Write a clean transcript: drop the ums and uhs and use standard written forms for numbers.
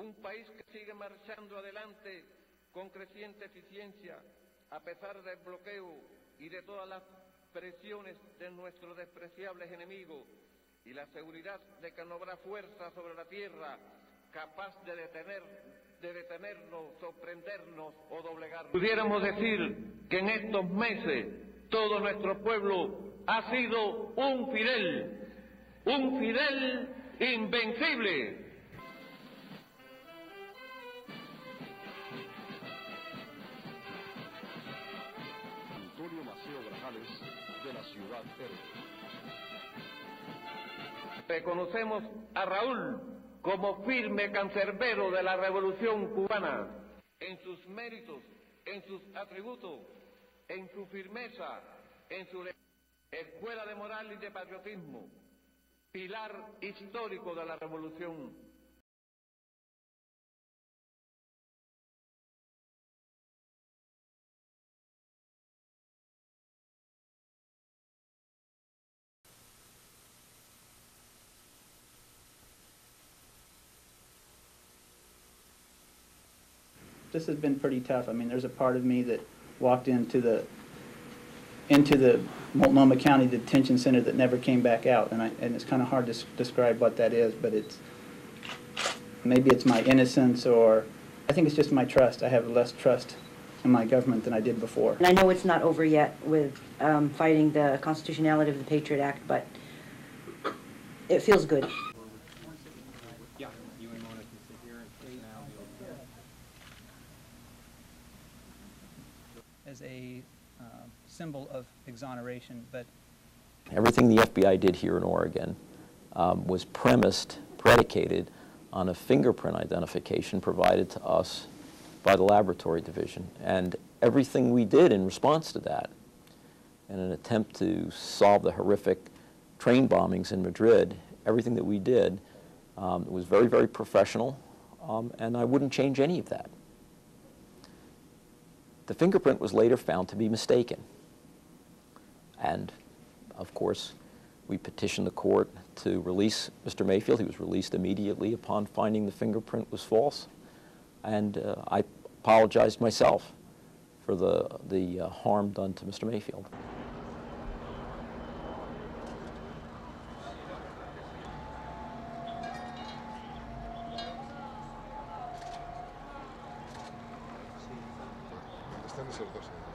un país que sigue marchando adelante con creciente eficiencia a pesar del bloqueo y de todas las presiones de nuestros despreciables enemigos, y la seguridad de que no habrá fuerza sobre la tierra capaz de detenernos, sorprendernos o doblegarnos. Pudiéramos decir que en estos meses todo nuestro pueblo ha sido un fiel invencible. Antonio Maceo Grajales, de la ciudad Herbe. Reconocemos a Raúl como firme cancerbero de la revolución cubana, en sus méritos, en sus atributos, en su firmeza, en su escuela de moral y de patriotismo, pilar histórico de la revolución. This has been pretty tough. I mean, there's a part of me that walked into the Multnomah County Detention Center that never came back out, and it's kind of hard to describe what that is, but it's maybe it's my innocence, or I think it's just my trust. I have less trust in my government than I did before. And I know it's not over yet with fighting the constitutionality of the Patriot Act, but it feels good. As a symbol of exoneration, but everything the FBI did here in Oregon was predicated on a fingerprint identification provided to us by the laboratory division, and everything we did in response to that, in an attempt to solve the horrific train bombings in Madrid, everything that we did was very, very professional, and I wouldn't change any of that. The fingerprint was later found to be mistaken, and of course we petitioned the court to release Mr. Mayfield. He was released immediately upon finding the fingerprint was false, and I apologized myself for the harm done to Mr. Mayfield. Gracias.